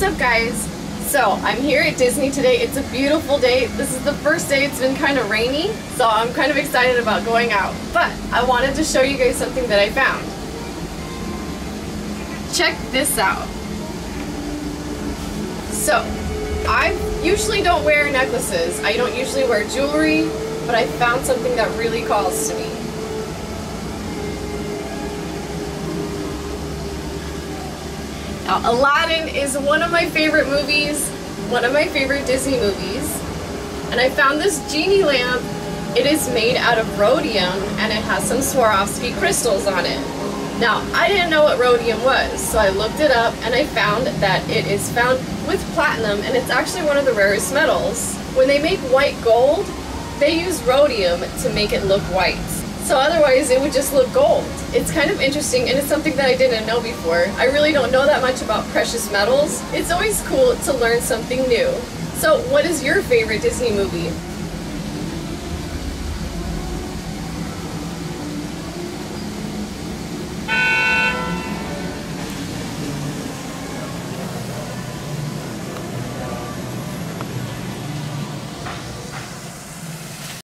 What's up, guys? So I'm here at Disney today. It's a beautiful day. This is the first day. It's been kind of rainy, so I'm kind of excited about going out, but I wanted to show you guys something that I found. Check this out. So I usually don't wear necklaces. I don't usually wear jewelry, but I found something that really calls to me. Now, Aladdin is one of my favorite movies, one of my favorite Disney movies, and I found this genie lamp. It is made out of rhodium, and it has some Swarovski crystals on it. Now, I didn't know what rhodium was, so I looked it up, and I found that it is found with platinum, and it's actually one of the rarest metals. When they make white gold, they use rhodium to make it look white. So otherwise it would just look gold. It's kind of interesting, and it's something that I didn't know before. I really don't know that much about precious metals. It's always cool to learn something new. So what is your favorite Disney movie?